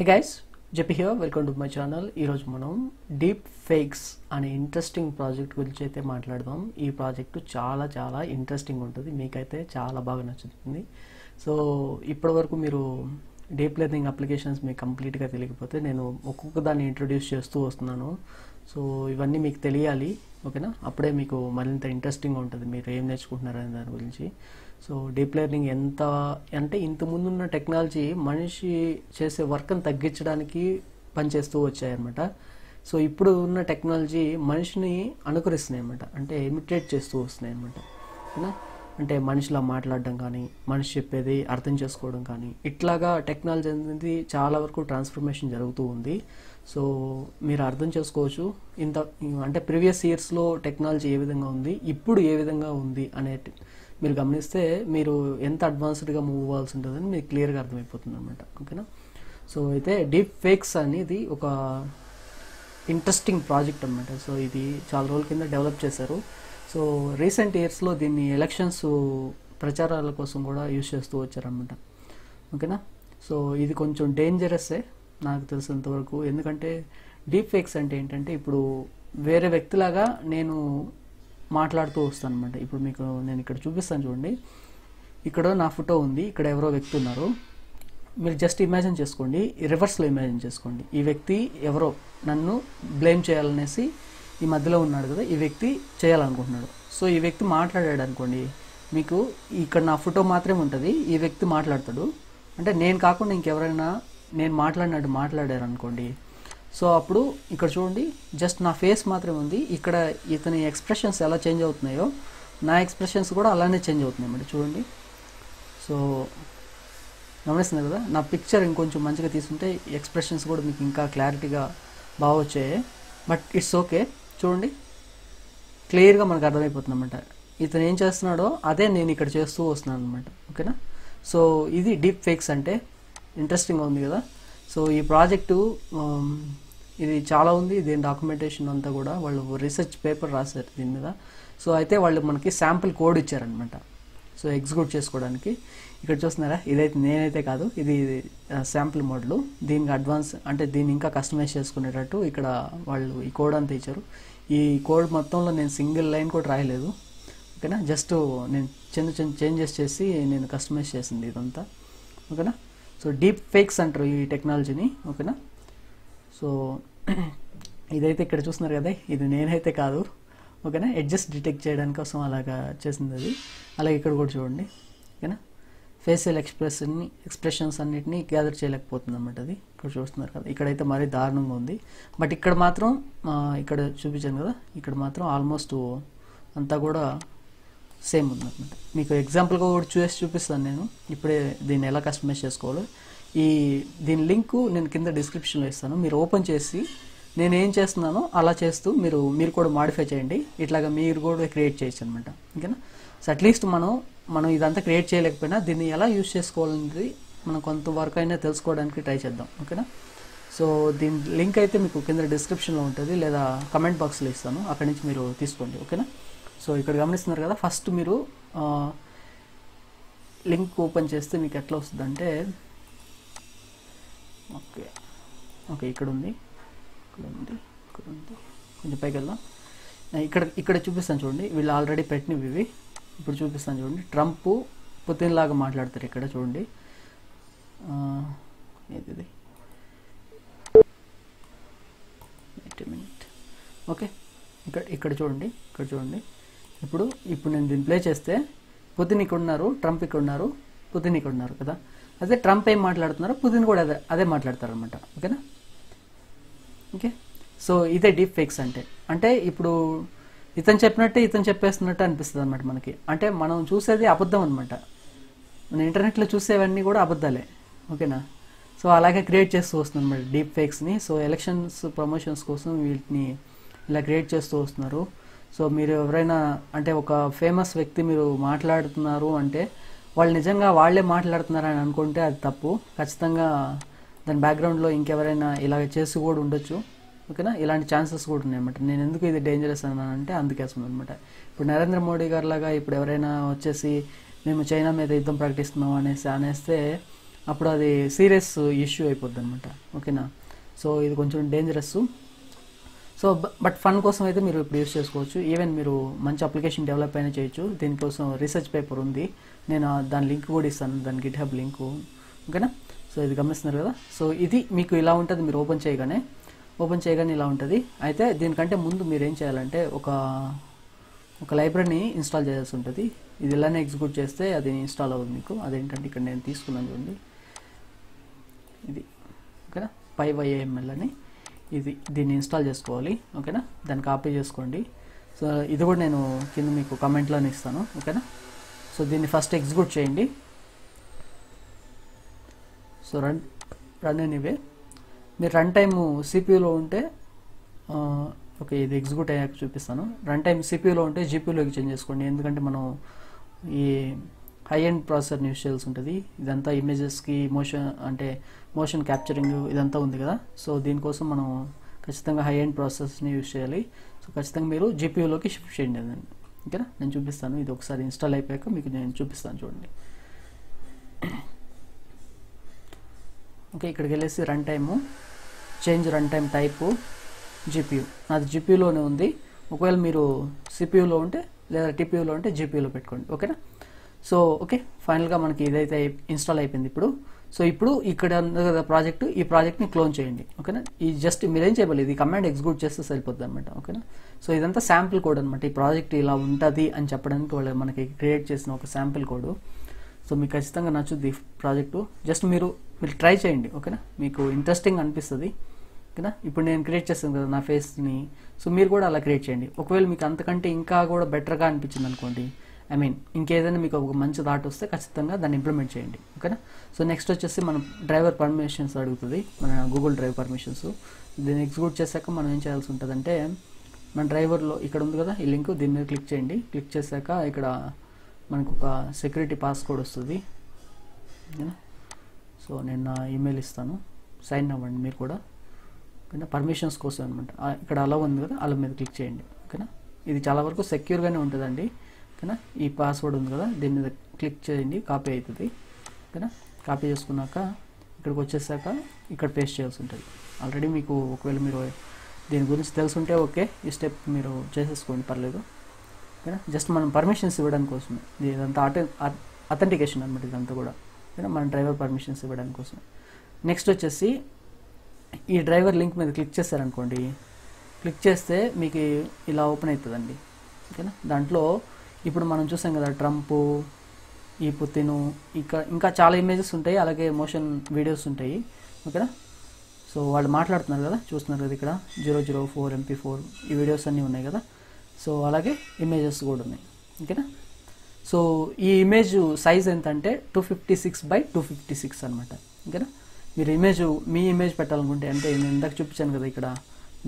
Hey guys, JP here. Welcome to my channel. Ee roju manam Deep Fakes ane interesting project gurinchi aithe maatladadam. Ee project chaala interesting untadi, meeku aithe chaala baga nachutundi. So ippadi varaku meeru deep learning applications meeku complete ga teliyakapothe nenu okkoka danni introduce chestu vastunnanu. So ivanni meeku teliyali, okay na, appude meeku marinta interesting ga untadi meeru em nechukuntunnaro ane dani gurinchi. So deep learning ఎంత అంటే ఇంతకుముందున్న technology మనిషి చేసే వర్క్ని తగ్గించడానికి పనిచేస్తూ వచ్చాయన్నమాట. So ఇప్పుడు ఉన్న టెక్నాలజీ మనిషిని అనుకరిస్తున్నాయి అన్నమాట, అంటే ఇమిటేట్ చేస్తూ వస్తున్నాయి అన్నమాట. ఓకేనా, అంటే మనిషిలా మాట్లాడడం కానీ మనిషి చెప్పేది అర్థం చేసుకోవడం కానీ ఇట్లాగా టెక్నాలజీ అనేది చాలా వరకు ట్రాన్స్ఫర్మేషన్ జరుగుతూ ఉంది. సో మీరు అర్థం చేసుకోవచ్చు ఇంత అంటే ప్రీవియస్ ఇయర్స్లో టెక్నాలజీ ఏ విధంగా ఉంది, ఇప్పుడు ఏ విధంగా ఉంది అనే మీరు గమనిస్తే మీరు ఎంత అడ్వాన్స్డ్గా మూవ్ అవ్వాల్సి ఉంటుందని మీకు క్లియర్గా అర్థమైపోతుంది అనమాట. ఓకేనా, సో అయితే డీప్ ఫేక్స్ అనేది ఒక ఇంట్రెస్టింగ్ ప్రాజెక్ట్ అనమాట. సో ఇది చాలా రోజుల కింద డెవలప్ చేశారు. సో రీసెంట్ ఇయర్స్లో దీన్ని ఎలక్షన్స్ ప్రచారాల కోసం కూడా యూజ్ చేస్తూ వచ్చారనమాట. ఓకేనా, సో ఇది కొంచెం డేంజరస్సే నాకు తెలిసినంతవరకు. ఎందుకంటే డీప్ ఫేక్స్ అంటే ఏంటంటే ఇప్పుడు వేరే వ్యక్తిలాగా నేను మాట్లాడుతూ వస్తాను అనమాట. ఇప్పుడు మీకు నేను ఇక్కడ చూపిస్తాను చూడండి, ఇక్కడ నా ఫోటో ఉంది, ఇక్కడ ఎవరో వ్యక్తి ఉన్నారు. మీరు జస్ట్ ఇమాజిన్ చేసుకోండి, రివర్స్లో ఇమాజిన్ చేసుకోండి. ఈ వ్యక్తి ఎవరో నన్ను బ్లేమ్ చేయాలనేసి ఈ మధ్యలో ఉన్నాడు కదా, ఈ వ్యక్తి చేయాలనుకుంటున్నాడు. సో ఈ వ్యక్తి మాట్లాడాడు అనుకోండి, మీకు ఇక్కడ నా ఫోటో మాత్రమే ఉంటుంది, ఈ వ్యక్తి మాట్లాడతాడు. అంటే నేను కాకుండా ఇంకెవరైనా నేను మాట్లాడినట్టు మాట్లాడారు అనుకోండి. సో అప్పుడు ఇక్కడ చూడండి, జస్ట్ నా ఫేస్ మాత్రమే ఉంది, ఇక్కడ ఇతని ఎక్స్ప్రెషన్స్ ఎలా చేంజ్ అవుతున్నాయో నా ఎక్స్ప్రెషన్స్ కూడా అలానే చేంజ్ అవుతున్నాయి అన్నమాట. చూడండి, సో గమనిస్తున్నారు కదా, నా పిక్చర్ ఇంకొంచెం మంచిగా తీసుకుంటే ఎక్స్ప్రెషన్స్ కూడా మీకు ఇంకా క్లారిటీగా బాగా వచ్చాయి. బట్ ఇట్స్ ఓకే, చూడండి క్లియర్గా మనకు అర్థమైపోతుంది అన్నమాట. ఇతను ఏం చేస్తున్నాడో అదే నేను ఇక్కడ చేస్తూ వస్తున్నాను అనమాట. ఓకేనా, సో ఇది డీప్ ఫేక్స్ అంటే ఇంట్రెస్టింగ్గా ఉంది కదా. సో ఈ ప్రాజెక్టు ఇది చాలా ఉంది, దీని డాక్యుమెంటేషన్ అంతా కూడా వాళ్ళు రీసెర్చ్ పేపర్ రాశారు దీని మీద. సో అయితే వాళ్ళు మనకి శాంపుల్ కోడ్ ఇచ్చారనమాట, సో ఎగ్జిక్యూట్ చేసుకోవడానికి. ఇక్కడ చూస్తున్నారా, ఇదైతే నేనైతే కాదు, ఇది శాంపుల్ మోడలు. దీనికి అడ్వాన్స్ అంటే దీన్ని ఇంకా కస్టమైజ్ చేసుకునేటట్టు ఇక్కడ వాళ్ళు ఈ కోడ్ అంతా ఇచ్చారు. ఈ కోడ్ మొత్తంలో నేను సింగిల్ లైన్ కూడా రాయలేదు. ఓకేనా, జస్ట్ నేను చిన్న చిన్న చేంజెస్ చేసి నేను కస్టమైజ్ చేసింది ఇదంతా. ఓకేనా, సో డీప్ ఫేక్స్ అంటారు ఈ టెక్నాలజీని. ఓకేనా, సో ఇదైతే ఇక్కడ చూస్తున్నారు కదా, ఇది నేనైతే కాదు. ఓకేనా, ఎడ్జెస్ డిటెక్ట్ చేయడానికి కోసం అలాగా చేసింది అది. అలాగే ఇక్కడ కూడా చూడండి, ఓకేనా, ఫేషియల్ ఎక్స్ప్రెషన్స్ అన్నిటినీ గ్యాదర్ చేయలేకపోతుంది అన్నమాట అది. ఇక్కడ చూస్తున్నారు కదా, ఇక్కడైతే మరీ దారుణంగా ఉంది. బట్ ఇక్కడ మాత్రం ఇక్కడ చూపించాను కదా, ఇక్కడ మాత్రం ఆల్మోస్ట్ అంతా కూడా సేమ్ ఉందన్నమాట. మీకు ఎగ్జాంపుల్గా కూడా చూసి చూపిస్తాను నేను ఇప్పుడే దీన్ని ఎలా కస్టమైజ్ చేసుకోవాలో. దీని లింక్ నేను కింద డిస్క్రిప్షన్లో ఇస్తాను, మీరు ఓపెన్ చేసి నేను ఏం చేస్తున్నానో అలా చేస్తూ మీరు కూడా మాడిఫై చేయండి, ఇట్లాగా మీరు కూడా క్రియేట్ చేయొచ్చు అనమాట. ఓకేనా, సో అట్లీస్ట్ మనం ఇదంతా క్రియేట్ చేయలేకపోయినా దీన్ని ఎలా యూజ్ చేసుకోవాలనేది మనం కొంతవరకు అయినా తెలుసుకోవడానికి ట్రై చేద్దాం. ఓకేనా, సో దీని లింక్ అయితే మీకు కింద డిస్క్రిప్షన్లో ఉంటుంది, లేదా కమెంట్ బాక్స్లో ఇస్తాను, అక్కడి నుంచి మీరు తీసుకోండి. ఓకేనా, సో ఇక్కడ గమనిస్తున్నారు కదా, ఫస్ట్ మీరు లింక్ ఓపెన్ చేస్తే మీకు ఎట్లా వస్తుందంటే, ఓకే ఓకే ఇక్కడ ఉంది కొంచెం పైకి వెళ్దాం. ఇక్కడ చూపిస్తాను చూడండి, వీళ్ళు ఆల్రెడీ పెట్టినవి ఇవి. ఇప్పుడు చూపిస్తాను చూడండి, ట్రంప్ పుతిన్ లాగా మాట్లాడతారు ఇక్కడ చూడండి. ఇది ఓకే, ఇక్కడ చూడండి. ఇప్పుడు నేను దీన్ని ప్లే చేస్తే పుతిన్ ఇక్కడ ఉన్నారు, ట్రంప్ ఇక్కడ ఉన్నారు, పుతిన్ ఇక్కడ ఉన్నారు కదా. అదే ట్రంప్ ఏం మాట్లాడుతున్నారో పుతిన్ కూడా అదే మాట్లాడతారు అనమాట. ఓకేనా, ఓకే, సో ఇదే డీప్ ఫేక్స్ అంటే ఇప్పుడు ఇతను చెప్పినట్టే ఇతను చెప్పేస్తున్నట్టు అనిపిస్తుంది అనమాట మనకి. అంటే మనం చూసేది అబద్ధం అనమాట, మన ఇంటర్నెట్లో చూసేవన్నీ కూడా అబద్ధాలే. ఓకేనా, సో అలాగే క్రియేట్ చేస్తూ వస్తుంది అనమాట డీప్ ఫేక్స్ని. సో ఎలక్షన్స్ ప్రమోషన్స్ కోసం వీటిని ఇలా క్రియేట్ చేస్తూ వస్తున్నారు. సో మీరు ఎవరైనా అంటే ఒక ఫేమస్ వ్యక్తి మీరు మాట్లాడుతున్నారు అంటే వాళ్ళు నిజంగా వాళ్ళే మాట్లాడుతున్నారని అనుకుంటే అది తప్పు. ఖచ్చితంగా దాని బ్యాక్గ్రౌండ్లో ఇంకెవరైనా ఇలా చేసి కూడా ఉండొచ్చు. ఓకేనా, ఇలాంటి ఛాన్సెస్ కూడా ఉన్నాయన్నమాట. నేను ఎందుకు ఇది డేంజరస్ అన్నానంటే అందుకేసం అనమాట. ఇప్పుడు నరేంద్ర మోడీ గారిలాగా ఇప్పుడు ఎవరైనా వచ్చేసి మేము చైనా మీద యుద్ధం ప్రకటిస్తున్నాం అనేస్తే అప్పుడు అది సీరియస్ ఇష్యూ అయిపోద్దన్నమాట. ఓకేనా, సో ఇది కొంచెం డేంజరస్. సో బట్ ఫన్ కోసం అయితే మీరు ఇప్పుడు యూస్ చేసుకోవచ్చు. ఈవెన్ మీరు మంచి అప్లికేషన్ డెవలప్ అయినా చేయొచ్చు. దీనికోసం రీసెర్చ్ పేపర్ ఉంది, నేను దాని లింక్ కూడా ఇస్తాను, దాని గిట్ హబ్ లింకు. ఓకేనా, సో ఇది గమనిస్తున్నారు కదా. సో ఇది మీకు ఇలా ఉంటుంది, మీరు ఓపెన్ చేయగానే ఇలా ఉంటుంది. అయితే దీనికంటే ముందు మీరు ఏం చేయాలంటే ఒక లైబ్రరీని ఇన్స్టాల్ చేయాల్సి ఉంటుంది. ఇది ఇలానే ఎగ్జిక్యూట్ చేస్తే అది ఇన్స్టాల్ అవుతుంది మీకు. అదేంటంటే ఇక్కడ నేను తీసుకున్నాను చూడండి, ఇది ఓకేనా, pyyml అని. ఇది దీన్ని ఇన్స్టాల్ చేసుకోవాలి. ఓకేనా, దాన్ని కాపీ చేసుకోండి. సో ఇది కూడా నేను కింద మీకు కమెంట్లోనే ఇస్తాను. ఓకేనా, సో దీన్ని ఫస్ట్ ఎగ్జిక్యూట్ చేయండి. So run anyway. మీరు రన్ టైమ్ సిపియూలో ఉంటే ఓకే, ఇది ఎగ్జిక్యూట్ అయ్యాక చూపిస్తాను. రన్ టైమ్ సిపియూలో ఉంటే జీపీయూలోకి చేంజ్ చేసుకోండి, ఎందుకంటే మనం ఈ హై ఎండ్ ప్రాసెసర్ని యూజ్ చేయాల్సి ఉంటుంది. ఇదంతా ఇమేజెస్కి మోషన్ క్యాప్చరింగ్ ఇదంతా ఉంది కదా. సో దీనికోసం మనం ఖచ్చితంగా హై ఎండ్ ప్రాసెసర్స్ని యూజ్ చేయాలి. సో ఖచ్చితంగా మీరు జీపీయూలోకి షిఫ్ట్ చేయండి అదండి. ఓకేనా, నేను చూపిస్తాను. ఇది ఒకసారి ఇన్స్టాల్ అయిపోయాక మీకు నేను చూపిస్తాను చూడండి. ఓకే, ఇక్కడికి వెళ్ళేసి run time change run time type GPU. నాది జీపీయూలోనే ఉంది. ఒకవేళ మీరు సిపియూలో ఉంటే లేదా టీపీయూలో ఉంటే జీపీయూలో పెట్టుకోండి. ఓకేనా, సో ఓకే, ఫైనల్గా మనకి ఇదైతే ఇన్స్టాల్ అయిపోయింది ఇప్పుడు. సో ఇప్పుడు ఇక్కడ ఉంది కదా ప్రాజెక్టు, ఈ ప్రాజెక్ట్ని క్లోన్ చేయండి. ఓకేనా, ఈ జస్ట్ మీరేం చేయలేదు, ఇది కమాండ్ ఎగ్జిక్యూట్ చేస్తే సరిపోతుంది అనమాట. ఓకేనా, సో ఇదంతా శాంపిల్ కోడ్ అనమాట. ఈ ప్రాజెక్ట్ ఇలా ఉంటుంది అని చెప్పడానికి వాళ్ళు మనకి క్రియేట్ చేసిన ఒక శాంపిల్ కోడ్. సో మీకు ఖచ్చితంగా నచ్చుద్ది ప్రాజెక్టు. జస్ట్ మీరు ట్రై చేయండి. ఓకేనా, మీకు ఇంట్రెస్టింగ్ అనిపిస్తుంది. ఓకేనా, ఇప్పుడు నేను క్రియేట్ చేస్తాను కదా నా ఫేస్ని, సో మీరు కూడా అలా క్రియేట్ చేయండి. ఒకవేళ మీకు అంతకంటే ఇంకా కూడా బెటర్గా అనిపించింది అనుకోండి, ఐ మీన్ ఇంకేదైనా మీకు ఒక మంచి థాట్ వస్తే ఖచ్చితంగా దాన్ని ఇంప్లిమెంట్ చేయండి. ఓకేనా, సో నెక్స్ట్ వచ్చేసి మనం డ్రైవర్ పర్మిషన్స్ అడుగుతుంది, మన గూగుల్ డ్రైవ్ పర్మిషన్స్. దీన్ని ఎగ్జిక్యూట్ చేశాక మనం ఏం చేయాల్సి ఉంటుందంటే, మన డ్రైవర్లో ఇక్కడ ఉంది కదా ఈ లింక్, దీని మీద క్లిక్ చేయండి. క్లిక్ చేశాక ఇక్కడ మనకు ఒక సెక్యూరిటీ పాస్కోడ్ వస్తుంది. ఓకేనా, సో నేను నా ఈమెయిల్ ఇస్తాను, సైన్ అవ్వండి మీరు కూడా. ఓకేనా, పర్మిషన్స్ కోసం అనమాట. ఇక్కడ అలా ఉంది కదా, అలా మీద క్లిక్ చేయండి. ఓకేనా, ఇది చాలా వరకు సెక్యూర్గానే ఉంటుందండి. ఓకేనా, ఈ పాస్వర్డ్ ఉంది కదా, దీని మీద క్లిక్ చేయండి, కాపీ అవుతుంది. ఓకేనా, కాపీ చేసుకున్నాక ఇక్కడికి వచ్చేసాక ఇక్కడ పేస్ట్ చేయాల్సి ఉంటుంది. ఆల్రెడీ మీకు ఒకవేళ మీరు దీని గురించి తెలుసుంటే ఓకే, ఈ స్టెప్ మీరు చేసేసుకోండి, పర్లేదు. ఓకేనా, జస్ట్ మనం పర్మిషన్స్ ఇవ్వడానికి కోసమే ఇదంతా, అథెంటికేషన్ అనమాట ఇదంతా కూడా. ఓకేనా, మన డ్రైవర్ పర్మిషన్స్ ఇవ్వడానికి కోసం. నెక్స్ట్ వచ్చేసి ఈ డ్రైవర్ లింక్ మీద క్లిక్ చేశారనుకోండి, క్లిక్ చేస్తే మీకు ఇలా ఓపెన్ అవుతుందండి. ఓకేనా, దాంట్లో ఇప్పుడు మనం చూసాం కదా ట్రంప్, ఈ పుతిను, ఇంకా చాలా ఇమేజెస్ ఉంటాయి, అలాగే మోషన్ వీడియోస్ ఉంటాయి. ఓకేనా, సో వాళ్ళు మాట్లాడుతున్నారు కదా, చూస్తున్నారు కదా ఇక్కడ 004 MP4 ఈ వీడియోస్ అన్నీ ఉన్నాయి కదా. సో అలాగే ఇమేజెస్ కూడా ఉన్నాయి. ఓకేనా, సో ఈ ఇమేజ్ సైజ్ ఎంతంటే 256x256 అనమాట. ఓకేనా, మీరు మీ ఇమేజ్ పెట్టాలనుకుంటే, అంటే నేను ఇందాక చూపించాను కదా, ఇక్కడ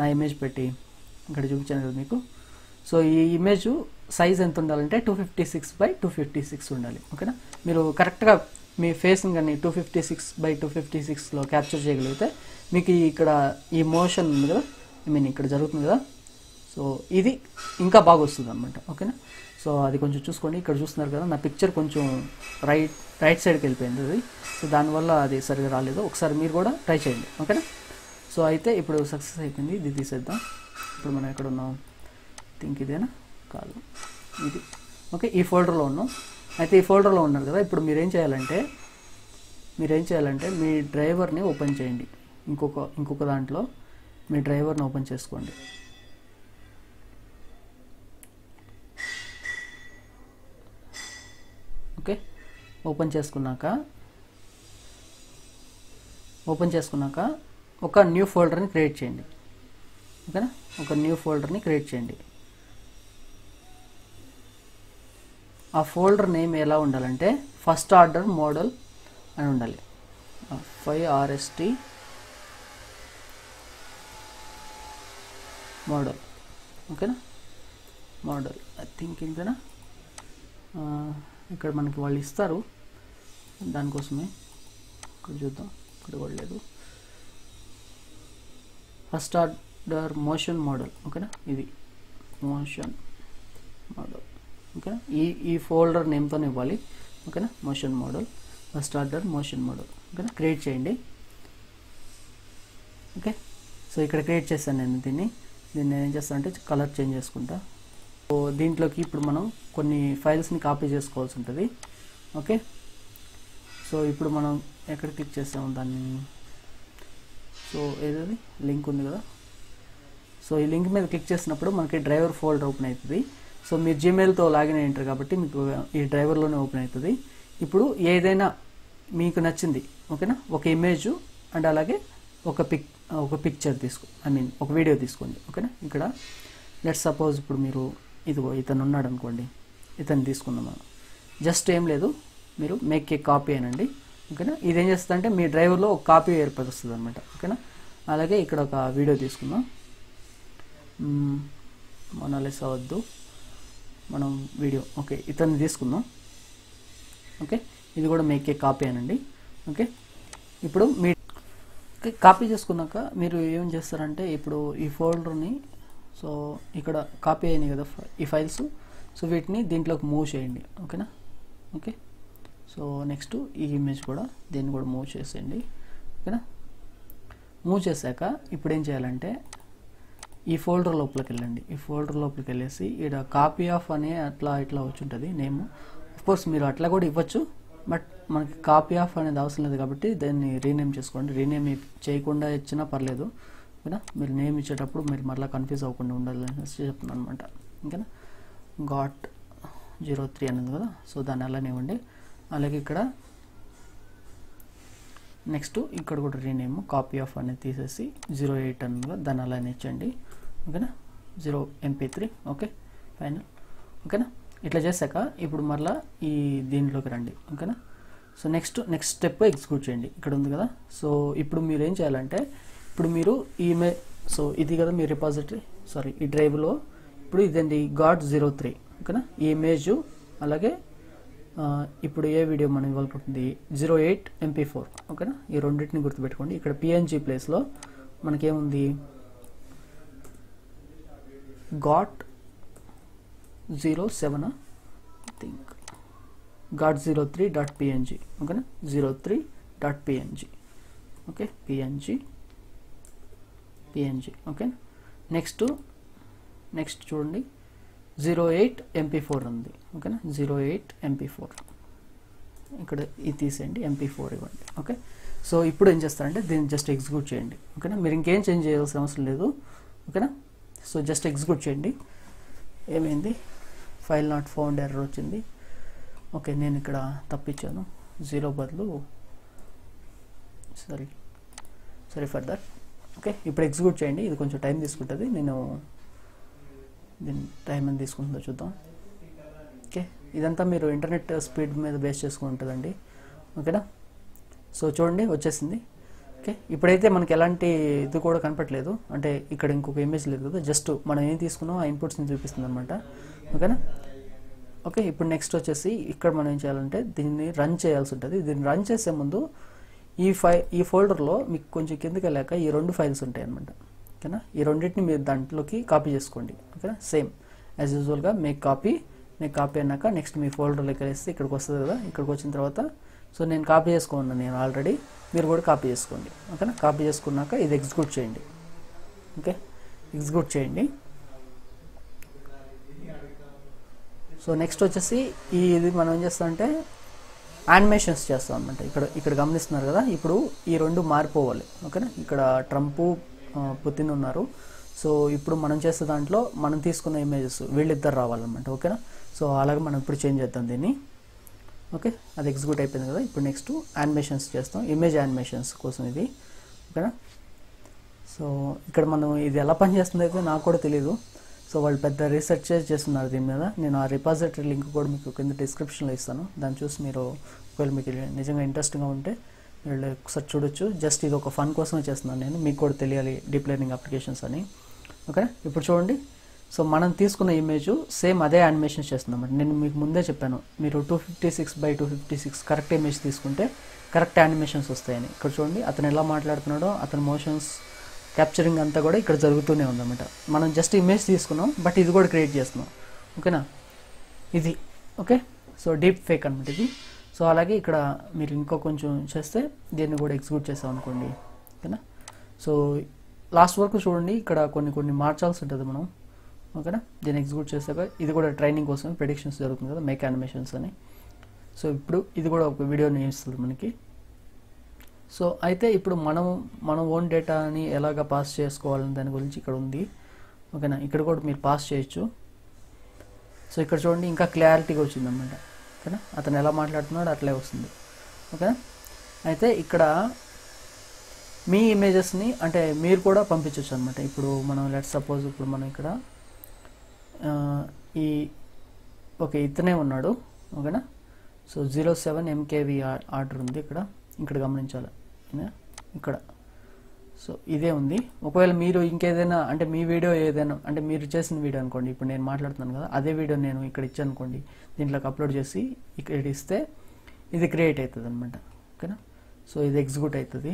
నా ఇమేజ్ పెట్టి ఇక్కడ చూపించాను కదా మీకు. సో ఈ ఇమేజ్ సైజ్ ఎంత ఉండాలంటే 256x256 ఉండాలి. ఓకేనా, మీరు కరెక్ట్గా మీ ఫేస్ని కానీ 256x256లో క్యాప్చర్ చేయగలిగితే మీకు ఇక్కడ ఈ మోషన్ ఉంది కదా, ఐ మీన్ ఇక్కడ జరుగుతుంది కదా, సో ఇది ఇంకా బాగా వస్తుంది అనమాట. ఓకేనా, సో అది కొంచెం చూసుకోండి. ఇక్కడ చూస్తున్నారు కదా నా పిక్చర్ కొంచెం రైట్ సైడ్కి వెళ్ళిపోయింది అది, సో దానివల్ల అది సరిగా రాలేదు. ఒకసారి మీరు కూడా ట్రై చేయండి. ఓకేనా, సో అయితే ఇప్పుడు సక్సెస్ అయిపోయింది. ఇది తీసేద్దాం. ఇప్పుడు మనం ఎక్కడ ఉన్నాం, థింక్ ఇదేనా, కాదు ఇది. ఓకే, ఈ ఫోల్డర్లో ఉన్నాం. అయితే ఈ ఫోల్డర్లో ఉన్నారు కదా, ఇప్పుడు మీరేం చేయాలంటే మీ డ్రైవర్ని ఓపెన్ చేయండి. ఇంకొక దాంట్లో మీ డ్రైవర్ని ఓపెన్ చేసుకోండి. ఓకే, ఓపెన్ చేసుకున్నాక ఒక న్యూ ఫోల్డర్ని క్రియేట్ చేయండి. ఓకేనా, ఒక న్యూ ఫోల్డర్ని క్రియేట్ చేయండి. ఆ ఫోల్డర్ నేమ్ ఎలా ఉండాలంటే ఫస్ట్ ఆర్డర్ మోడల్ అని ఉండాలి. 5RST model. ఓకేనా, మోడల్ ఐ థింక్ ఇంతేనా, ఇక్కడ మనకి వాళ్ళు ఇస్తారు, దానికోసమే ఇక్కడ చూద్దాం. ఇక్కడ కూడా లేదు, ఫస్ట్ ఆర్డర్ మోషన్ మోడల్. ఓకేనా, ఇది మోషన్ మోడల్. ఓకేనా, ఈ ఫోల్డర్ నేమ్తోనే ఇవ్వాలి. ఓకేనా, motion model, first order motion model. ఓకేనా, క్రియేట్ చేయండి. ఓకే, సో ఇక్కడ క్రియేట్ చేశాను నేను దీన్ని. నేను ఏం చేస్తాను అంటే కలర్ చేంజ్ చేసుకుంటా. సో దీంట్లోకి ఇప్పుడు మనం కొన్ని ఫైల్స్ని కాపీ చేసుకోవాల్సి ఉంటుంది. ఓకే, సో ఇప్పుడు మనం ఎక్కడ క్లిక్ చేసాము దాన్ని, సో ఏదది లింక్ ఉంది కదా, సో ఈ లింక్ మీద క్లిక్ చేసినప్పుడు మనకి డ్రైవర్ ఫోల్డర్ ఓపెన్ అవుతుంది. సో మీరు జీమెయిల్తో లాగిన్ అయి ఉంటారు కాబట్టి మీకు ఈ డ్రైవర్లోనే ఓపెన్ అవుతుంది. ఇప్పుడు ఏదైనా మీకు నచ్చింది, ఓకేనా, ఒక ఇమేజ్ అండ్ అలాగే ఒక పిక్చర్ తీసుకో, ఐ మీన్ ఒక వీడియో తీసుకోండి. ఓకేనా, ఇక్కడ లెట్స్ సపోజ్ ఇప్పుడు మీరు ఇదిగో ఇతను ఉన్నాడు అనుకోండి, ఇతను తీసుకుందాం మనం. జస్ట్ ఏం లేదు, మీరు మేక్ ఏ కాపీ అనండి. ఓకేనా, ఇదేం చేస్తుంది అంటే మీ డ్రైవర్లో ఒక కాపీ ఏర్పరుస్తుంది అనమాట. ఓకేనా, అలాగే ఇక్కడ ఒక వీడియో తీసుకుందాం. మొనాలిసా వద్దు, మనం వీడియో ఓకే ఇతన్ని తీసుకుందాం. ఓకే, ఇది కూడా మేక్ ఏ కాపీ అనండి. ఓకే, ఇప్పుడు మీ కాపీ చేసుకున్నాక మీరు ఏం చేస్తారంటే ఇప్పుడు ఈ ఫోల్డర్ని, సో ఇక్కడ కాపీ అయినాయి కదా ఈ ఫైల్స్, సో వీటిని దీంట్లోకి మూవ్ చేయండి. ఓకేనా, ఓకే, సో నెక్స్ట్ ఈ ఇమేజ్ కూడా దీన్ని కూడా మూవ్ చేసేయండి. ఓకేనా, మూవ్ చేశాక ఇప్పుడు ఏం చేయాలంటే ఈ ఫోల్డర్ లోపలికి వెళ్ళండి. ఈ ఫోల్డర్ లోపలికి వెళ్ళేసి ఇక్కడ కాపీ ఆఫ్ అనే అట్లా ఇట్లా వచ్చుంటుంది నేమ్. అఫ్కోర్స్ మీరు అట్లా కూడా ఇవ్వచ్చు, బట్ మనకి కాపీ ఆఫ్ అనేది అవసరం లేదు కాబట్టి దాన్ని రీనేమ్ చేసుకోండి. రీనేమ్ చేయకుండా ఇచ్చినా పర్లేదు. ఓకేనా, మీరు నేమ్ ఇచ్చేటప్పుడు మీరు మరలా కన్ఫ్యూజ్ అవ్వకుండా ఉండాలని చెప్తున్నాను అనమాట. ఓకేనా, గాట్ 03 అనేది కదా, సో దాన్ని అలానే ఇవ్వండి. అలాగే ఇక్కడ నెక్స్ట్ ఇక్కడ కూడా రీనేమ్ కాపీ ఆఫ్ అనేది తీసేసి 08 అనేది దాన్ని అలానే ఇచ్చండి. ఓకేనా, 0 MP3. Okay, final. ఓకేనా, ఇట్లా చేశాక ఇప్పుడు మరలా ఈ దీంట్లోకి రండి. ఓకేనా, సో నెక్స్ట్ స్టెప్ ఎగ్జిక్యూట్ చేయండి. ఇక్కడ ఉంది కదా, సో ఇప్పుడు మీరు ఏం చేయాలంటే ఇప్పుడు మీరు ఈమెయిల్, సో ఇది కదా మీ రిపాజిటరీ, సారీ ఈ డ్రైవ్లో ఇప్పుడు ఇదండి గాట్ 03. ఓకేనా, ఈ ఇమేజ్ అలాగే ఇప్పుడు ఏ వీడియో మనం ఇవ్వాలనుకుంటుంది 08 MP4. ఓకేనా, ఈ రెండింటిని గుర్తుపెట్టుకోండి. ఇక్కడ PNG ప్లేస్లో మనకేముంది గాట్ 07 థింక్ గాట్ 03.png. ఓకేనా, 03.png. Okay, PNG. Okay, next చూడండి 08 MP4 ఉంది. ఓకేనా, 08 MP4 ఇక్కడ ఇది తీసేయండి, MP4 ఇవ్వండి. ఓకే, సో ఇప్పుడు ఏం చేస్తారంటే దీన్ని జస్ట్ ఎగ్జిక్యూట్ చేయండి. ఓకేనా, మీరు ఇంకేం చేంజ్ చేయాల్సిన అవసరం లేదు. ఓకేనా, సో జస్ట్ ఎగ్జిక్యూట్ చేయండి. ఏమైంది, ఫైల్ నాట్ ఫౌండ్ ఎర్రర్ వచ్చింది. ఓకే, నేను ఇక్కడ తప్పించాను, 0 బదులు సారీ ఫర్ దట్. ఓకే, ఇప్పుడు ఎగ్జిక్యూట్ చేయండి. ఇది కొంచెం టైం తీసుకుంటుంది, నేను దీని టైం ఎంత తీసుకుంటుందో చూద్దాం. ఓకే, ఇదంతా మీరు ఇంటర్నెట్ స్పీడ్ మీద బేస్ చేసుకుంటుందండి. ఓకేనా, సో చూడండి వచ్చేసింది. ఓకే, ఇప్పుడైతే మనకి ఎలాంటి ఇది కూడా కనపట్లేదు, అంటే ఇక్కడ ఇంకొక ఇమేజ్ లేదు కదా, జస్ట్ మనం ఏం తీసుకున్నాం ఆ ఇన్పుట్స్ని చూపిస్తుంది అనమాట. ఓకేనా, ఓకే, ఇప్పుడు నెక్స్ట్ వచ్చేసి ఇక్కడ మనం ఏం చేయాలంటే దీన్ని రన్ చేయాల్సి ఉంటుంది. దీన్ని రన్ చేసే ముందు ఈ ఫోల్డర్లో మీకు కొంచెం కిందకి వెళ్ళాక ఈ రెండు ఫైల్స్ ఉంటాయి అనమాట. ఓకేనా, ఈ రెండింటిని మీరు దాంట్లోకి కాపీ చేసుకోండి. ఓకేనా, సేమ్ యాజ్ యూజువల్గా మేక్ కాపీ అన్నాక నెక్స్ట్ మీ ఫోల్డర్లోకి వేస్తే ఇక్కడికి వస్తుంది కదా. ఇక్కడికి వచ్చిన తర్వాత సో నేను కాపీ చేసుకున్నాను, నేను ఆల్రెడీ మీరు కూడా కాపీ చేసుకోండి. ఓకేనా, కాపీ చేసుకున్నాక ఇది ఎగ్జిక్యూట్ చేయండి. ఓకే, ఎగ్జిక్యూట్ చేయండి. సో నెక్స్ట్ వచ్చేసి ఇది మనం ఏం చేస్తామంటే యానిమేషన్స్ చేస్తాం అనమాట. ఇక్కడ గమనిస్తున్నారు కదా, ఇప్పుడు ఈ రెండు మారిపోవాలి. ఓకేనా, ఇక్కడ ట్రంప్ పుతిన్ ఉన్నారు. సో ఇప్పుడు మనం చేసే దాంట్లో మనం తీసుకున్న ఇమేజెస్ వీళ్ళిద్దరు రావాలన్నమాట. ఓకేనా, సో అలాగే మనం ఇప్పుడు చేంజ్ చేద్దాం దీన్ని. ఓకే, అది ఎగ్జిక్యూట్ అయిపోయింది కదా. ఇప్పుడు నెక్స్ట్ యానిమేషన్స్ చేస్తాం, ఇమేజ్ యానిమేషన్స్ కోసం ఇది. ఓకేనా, సో ఇక్కడ మనం ఇది ఎలా పనిచేస్తుంది అయితే నాకు కూడా తెలియదు. సో వాళ్ళు పెద్ద రీసెర్చ్ చేస్తున్నారు దీని మీద. నేను ఆ రిపాజిటరీ లింక్ కూడా మీకు కింద డిస్క్రిప్షన్లో ఇస్తాను, దాన్ని చూసి మీరు ఒకవేళ మీకు నిజంగా ఇంట్రెస్టింగ్గా ఉంటే వీళ్ళు ఒకసారి చూడొచ్చు. జస్ట్ ఇది ఒక ఫన్ కోసమే చేస్తున్నాను నేను, మీకు కూడా తెలియాలి డీప్ లెర్నింగ్ అప్లికేషన్స్ అని. ఓకేనా, ఇప్పుడు చూడండి. సో మనం తీసుకున్న ఇమేజ్ సేమ్ అదే యానిమేషన్ చేస్తుందన్నమాట. నేను మీకు ముందే చెప్పాను, మీరు 256x256 కరెక్ట్ ఇమేజ్ తీసుకుంటే కరెక్ట్ యానిమేషన్స్ వస్తాయని. ఇక్కడ చూడండి అతను ఎలా మాట్లాడుతున్నాడో, అతని మోషన్స్ క్యాప్చరింగ్ అంతా కూడా ఇక్కడ జరుగుతూనే ఉందన్నమాట. మనం జస్ట్ ఇమేజ్ తీసుకున్నాం, బట్ ఇది కూడా క్రియేట్ చేస్తున్నాం. ఓకేనా, ఇది ఓకే, సో డీప్ ఫేక్ అనమాట ఇది. సో అలాగే ఇక్కడ మీరు ఇంకో కొంచెం చేస్తే దీన్ని కూడా ఎగ్జిక్యూట్ చేసాం అనుకోండి, ఓకేనా. సో లాస్ట్ వరకు చూడండి, ఇక్కడ కొన్ని కొన్ని మార్చాల్సి ఉంటుంది మనం, ఓకేనా. దీన్ని ఎగ్జిక్యూట్ చేసాక ఇది కూడా ట్రైనింగ్ కోసం ప్రిడిక్షన్స్ జరుగుతుంది కదా, మేక్ యానిమేషన్స్ అని. సో ఇప్పుడు ఇది కూడా ఒక వీడియోని ఇస్తుంది మనకి. సో అయితే ఇప్పుడు మన ఓన్ డేటాని ఎలాగ పాస్ చేసుకోవాలని దాని గురించి ఇక్కడ ఉంది, ఓకేనా. ఇక్కడ కూడా మీరు పాస్ చేయొచ్చు. సో ఇక్కడ చూడండి ఇంకా క్లారిటీగా వచ్చిందన్నమాట, ఓకేనా. అతను ఎలా మాట్లాడుతున్నాడు అట్లే వస్తుంది, ఓకేనా. అయితే ఇక్కడ మీ ఇమేజెస్ని అంటే మీరు కూడా పంపించవచ్చు అనమాట. ఇప్పుడు మనం లెట్స్ సపోజ్ ఇప్పుడు మనం ఇక్కడ ఈ ఓకే ఇతనే ఉన్నాడు, ఓకేనా. సో 07 MKV ఆర్డర్ ఉంది ఇక్కడ, ఇక్కడ గమనించాలి ఇక్కడ. సో ఇదే ఉంది. ఒకవేళ మీరు ఇంకేదైనా అంటే మీ వీడియో ఏదైనా అంటే మీరు చేసిన వీడియో అనుకోండి, ఇప్పుడు నేను మాట్లాడుతున్నాను కదా అదే వీడియో నేను ఇక్కడ ఇచ్చాను అనుకోండి, దీంట్లోకి అప్లోడ్ చేసి ఇక్కడ ఇస్తే ఇది క్రియేట్ అవుతుంది అనమాట, ఓకేనా. సో ఇది ఎగ్జిక్యూట్ అవుతుంది.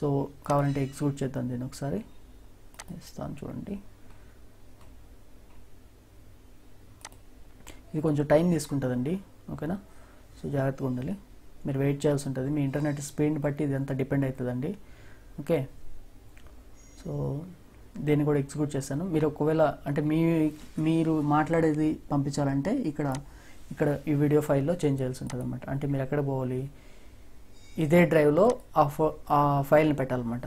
సో కావాలంటే ఎగ్జిక్యూట్ చేద్దాం, నేను ఒకసారి ఇస్తాను చూడండి. ఇది కొంచెం టైం తీసుకుంటుందండి, ఓకేనా. సో జాగ్రత్తగా ఉండాలి, మీరు వెయిట్ చేయాల్సి ఉంటుంది, మీ ఇంటర్నెట్ స్పీడ్ని బట్టి ఇది అంతా డిపెండ్ అవుతుందండి, ఓకే. సో దీన్ని కూడా ఎగ్జిక్యూట్ చేశాను. మీరు ఒకవేళ అంటే మీరు మాట్లాడేది పంపించాలంటే ఇక్కడ ఈ వీడియో ఫైల్లో చేంజ్ చేయాల్సి ఉంటుంది అన్నమాట. అంటే మీరు ఎక్కడ పోవాలి, ఇదే డ్రైవ్లో ఆ ఫైల్ని పెట్టాలన్నమాట.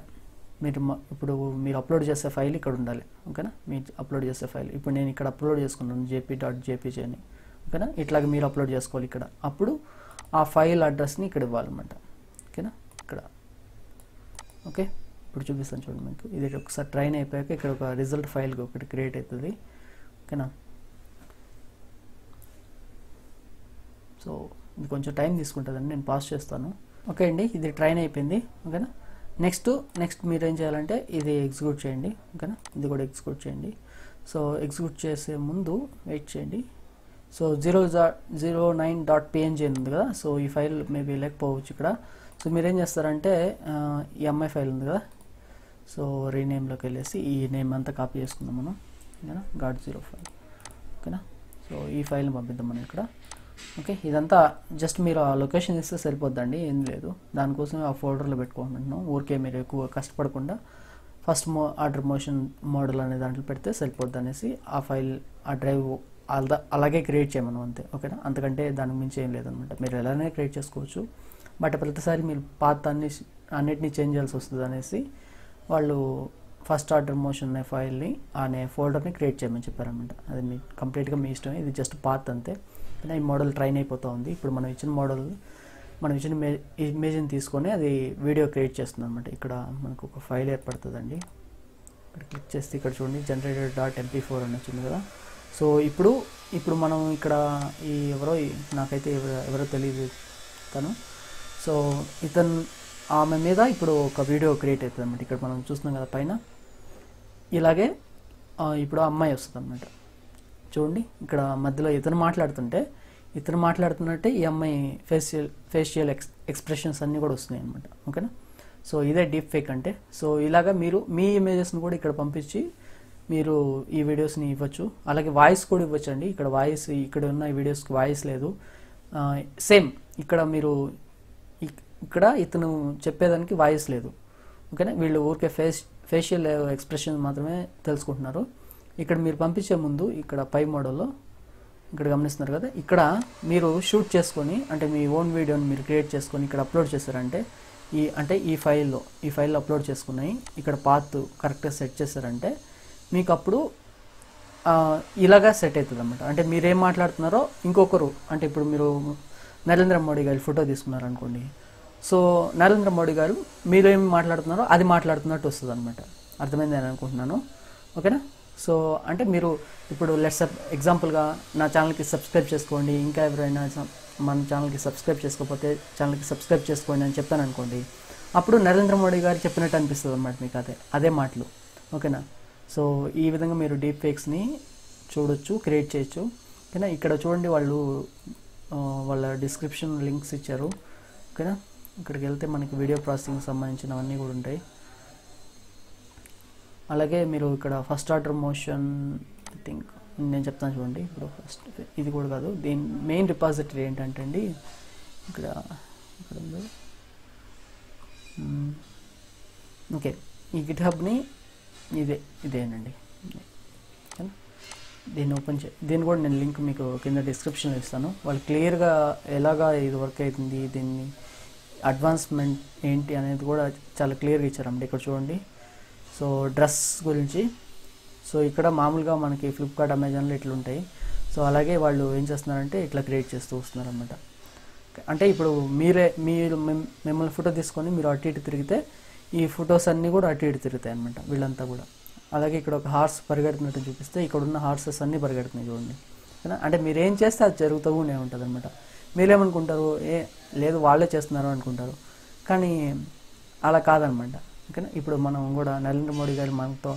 ఇప్పుడు మీరు అప్లోడ్ చేసే ఫైల్ ఇక్కడ ఉండాలి, ఓకేనా. మీరు అప్లోడ్ చేసే ఫైల్ ఇప్పుడు నేను ఇక్కడ అప్లోడ్ చేసుకున్నాను jp.jpg అని, ఓకేనా. ఇట్లాగే మీరు అప్లోడ్ చేసుకోవాలి ఇక్కడ. అప్పుడు ఆ ఫైల్ అడ్రస్ని ఇక్కడ ఇవ్వాలన్నమాట, ఓకేనా. ఇక్కడ ఓకే ఇప్పుడు చూపిస్తాను చూడండి మీకు. ఇది ఒకసారి ట్రైన్ అయిపోయాక ఇక్కడ ఒక రిజల్ట్ ఫైల్ ఒకటి క్రియేట్ అవుతుంది, ఓకేనా. సో ఇది కొంచెం టైం తీసుకుంటుందండి, నేను పాస్ చేస్తాను, ఓకే అండి. ఇది ట్రైన్ అయిపోయింది, ఓకేనా. నెక్స్ట్ మీరు ఏం చేయాలంటే ఇది ఎగ్జిక్యూట్ చేయండి, ఓకేనా. ఇది కూడా ఎగ్జిక్యూట్ చేయండి. సో ఎగ్జిక్యూట్ చేసే ముందు వెయిట్ చేయండి. సో 09.png ఉంది కదా, సో ఈ ఫైల్ మేబీ లేకపోవచ్చు ఇక్కడ. సో మీరేం చేస్తారంటే ఎంఐ ఫైల్ ఉంది కదా, సో రీనేమ్లోకి వెళ్ళేసి ఈ నేమ్ అంతా కాపీ చేసుకుందాం మనం, ఓకేనా. GOT0 ఫైల్, ఓకేనా. సో ఈ ఫైల్ని పంపిద్దాం మనం ఇక్కడ, ఓకే. ఇదంతా జస్ట్ మీరు ఆ లొకేషన్ ఇస్తే సరిపోద్దండి, ఏం లేదు. దానికోసం ఆ ఫోల్డర్లో పెట్టుకుంటున్నాం, ఊరికే మీరు ఎక్కువ కష్టపడకుండా ఫస్ట్ ఆర్డర్ మోషన్ మోడల్ అనే దాంట్లో పెడితే సరిపోద్ది అనేసి ఆ ఫైల్ ఆ డ్రైవ్ అలాగే క్రియేట్ చేయమను అంతే, ఓకేనా. అంతకంటే దానికి మించి ఏం లేదనమాట. మీరు ఎలానే క్రియేట్ చేసుకోవచ్చు, బట్ ప్రతిసారి మీరు పాత్ అన్నిటినీ చేంజ్ చేయాల్సి వస్తుంది అనేసి వాళ్ళు ఫస్ట్ ఆర్డర్ మోషన్ అనే ఫైల్ని అనే ఫోల్డర్ని క్రియేట్ చేయమని చెప్పారనమాట. అది మీ కంప్లీట్గా మీ ఇష్టమే, ఇది జస్ట్ పాత్ అంతే. ఈ మోడల్ ట్రైన్ అయిపోతూ ఉంది. ఇప్పుడు మనం ఇచ్చిన మోడల్ మనం ఇచ్చిన ఇమేజ్ని తీసుకొని అది వీడియో క్రియేట్ చేస్తుంది అనమాట. ఇక్కడ మనకు ఒక ఫైల్ ఏర్పడుతుందండి, ఇక్కడ క్లిక్ చేస్తే ఇక్కడ చూడండి generated.mp4 అని వచ్చింది కదా. సో ఇప్పుడు మనం ఇక్కడ ఈ ఎవరో నాకైతే ఎవరో తెలియదు తను, సో ఇతను ఆమె మీద ఇప్పుడు ఒక వీడియో క్రియేట్ అవుతుంది అనమాట. ఇక్కడ మనం చూస్తున్నాం కదా పైన, ఇలాగే ఇప్పుడు అమ్మాయి వస్తుంది అనమాట. చూడండి ఇక్కడ మధ్యలో ఇతను మాట్లాడుతుంటే ఇతను మాట్లాడుతున్నట్టే ఈ అమ్మాయి ఫేషియల్ ఎక్స్ప్రెషన్స్ అన్నీ కూడా వస్తున్నాయి అనమాట, ఓకేనా. సో ఇదే డీప్ ఫేక్ అంటే. సో ఇలాగా మీరు మీ ఇమేజెస్ని కూడా ఇక్కడ పంపించి మీరు ఈ వీడియోస్ని ఇవ్వచ్చు, అలాగే వాయిస్ కూడా ఇవ్వచ్చు అండి. ఇక్కడ వాయిస్ ఇక్కడ ఉన్న వీడియోస్కి వాయిస్ లేదు, సేమ్ ఇక్కడ మీరు ఇక్కడ ఇతను చెప్పేదానికి వాయిస్ లేదు, ఓకేనా. వీళ్ళు ఊరికే ఫేషియల్ ఎక్స్ప్రెషన్ మాత్రమే తెలుసుకుంటున్నారు. ఇక్కడ మీరు పంపించే ముందు ఇక్కడ పై మోడల్లో ఇక్కడ గమనిస్తున్నారు కదా, ఇక్కడ మీరు షూట్ చేసుకొని అంటే మీ ఓన్ వీడియోని మీరు క్రియేట్ చేసుకొని ఇక్కడ అప్లోడ్ చేశారంటే ఈ ఫైల్లో అప్లోడ్ చేసుకున్నాయి, ఇక్కడ పాత్ కరెక్ట్గా సెట్ చేశారంటే మీకు అప్పుడు ఇలాగా సెట్ అవుతుంది అన్నమాట. అంటే మీరేం మాట్లాడుతున్నారో ఇంకొకరు అంటే ఇప్పుడు మీరు నరేంద్ర మోడీ గారి ఫోటో తీసుకున్నారనుకోండి, సో నరేంద్ర మోడీ గారు మీరేం మాట్లాడుతున్నారో అది మాట్లాడుతున్నట్టు వస్తుంది అనమాట, అర్థమైంది అని అనుకుంటున్నాను, ఓకేనా. సో అంటే మీరు ఇప్పుడు లెట్స్ ఎగ్జాంపుల్గా నా ఛానల్కి సబ్స్క్రైబ్ చేసుకోండి, ఇంకా ఎవరైనా మన ఛానల్కి సబ్స్క్రైబ్ చేసుకోకపోతే ఛానల్కి సబ్స్క్రైబ్ చేసుకోండి అని చెప్పాను అనుకోండి, అప్పుడు నరేంద్ర మోడీ గారు చెప్పినట్టు అనిపిస్తుంది అనమాట మీకు అదే మాటలు, ఓకేనా. సో ఈ విధంగా మీరు డీప్ ఫేక్స్ని చూడొచ్చు, క్రియేట్ చేయొచ్చు, ఓకేనా. ఇక్కడ చూడండి వాళ్ళ డిస్క్రిప్షన్ లింక్స్ ఇచ్చారు, ఓకేనా. ఇక్కడికి వెళ్తే మనకి వీడియో ప్రాసెసింగ్కి సంబంధించినవన్నీ కూడా ఉంటాయి. అలాగే మీరు ఇక్కడ first order motion I think నేను చెప్తాను చూడండి. ఇప్పుడు ఫస్ట్ ఇది కూడా కాదు, దీని మెయిన్ రిపాజిటరీ ఏంటంటే అండి ఓకే ఈ గిట్హబ్ని ఇదే అండి దీన్ని ఓపెన్ చే దీన్ని కూడా నేను లింక్ మీకు కింద డిస్క్రిప్షన్లో ఇస్తాను వాళ్ళు క్లియర్గా ఎలాగా ఇది వర్క్ అవుతుంది దీన్ని అడ్వాన్స్మెంట్ ఏంటి అనేది కూడా చాలా క్లియర్గా ఇచ్చారండి ఇక్కడ చూడండి సో డ్రెస్ గురించి సో ఇక్కడ మామూలుగా మనకి ఫ్లిప్కార్ట్ అమెజాన్లో ఇట్లుంటాయి సో అలాగే వాళ్ళు ఏం చేస్తున్నారంటే ఇట్లా క్రియేట్ చేస్తూ వస్తున్నారు అన్నమాట అంటే ఇప్పుడు మిమ్మల్ని ఫోటో తీసుకొని మీరు అటు ఇటు తిరిగితే ఈ ఫొటోస్ అన్నీ కూడా అటు ఇటు తిరుగుతాయి అన్నమాట వీళ్ళంతా కూడా అలాగే ఇక్కడ ఒక హార్స్ పరిగెడుతున్నట్టు చూపిస్తే ఇక్కడ ఉన్న హార్సెస్ అన్నీ పరిగెడుతున్నాయి చూడండి అంటే మీరు ఏం చేస్తే అది జరుగుతూనే ఉంటుంది అనమాట మీరేమనుకుంటారు లేదు వాళ్ళే చేస్తున్నారు అనుకుంటారు కానీ అలా కాదనమాట ఓకేనా ఇప్పుడు మనం కూడా నరేంద్ర మోడీ గారు మనతో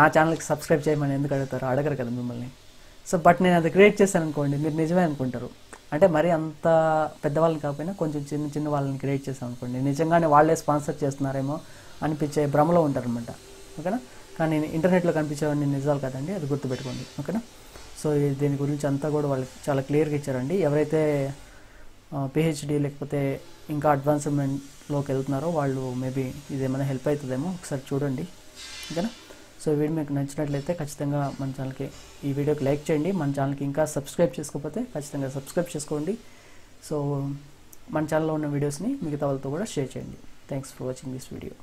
నా ఛానల్కి సబ్స్క్రైబ్ చేయమని ఎందుకు అడుగుతారు అడగరు కదా మిమ్మల్ని సో బట్ నేను అది క్రియేట్ చేశాను అనుకోండి మీరు నిజమే అనుకుంటారు అంటే మరీ అంత పెద్దవాళ్ళని కాకపోయినా కొంచెం చిన్న చిన్న వాళ్ళని క్రియేట్ చేశాను అనుకోండి నిజంగానే వాళ్ళే స్పాన్సర్ చేస్తున్నారేమో అనిపించే భ్రమలో ఉంటారనమాట ఓకేనా కానీ ఇంటర్నెట్లో కనిపించేవన్నీ నిజాలు కదండి అది గుర్తుపెట్టుకోండి ఓకేనా సో దీని గురించి అంతా కూడా వాళ్ళకి చాలా క్లియర్గా ఇచ్చారండి ఎవరైతే పిహెచ్డి లేకపోతే ఇంకా అడ్వాన్స్మెంట్లోకి వెళ్తున్నారో వాళ్ళు మేబీ ఇదేమైనా హెల్ప్ అవుతుందేమో ఒకసారి చూడండి ఓకేనా సో వీడియో మీకు నచ్చినట్లయితే ఖచ్చితంగా మన ఛానల్కి ఈ వీడియోకి లైక్ చేయండి మన ఛానల్కి ఇంకా సబ్స్క్రైబ్ చేసుకోకపోతే ఖచ్చితంగా సబ్స్క్రైబ్ చేసుకోండి సో మన ఛానల్లో ఉన్న వీడియోస్ని మిగతా వాళ్ళతో కూడా షేర్ చేయండి thanks for watching this video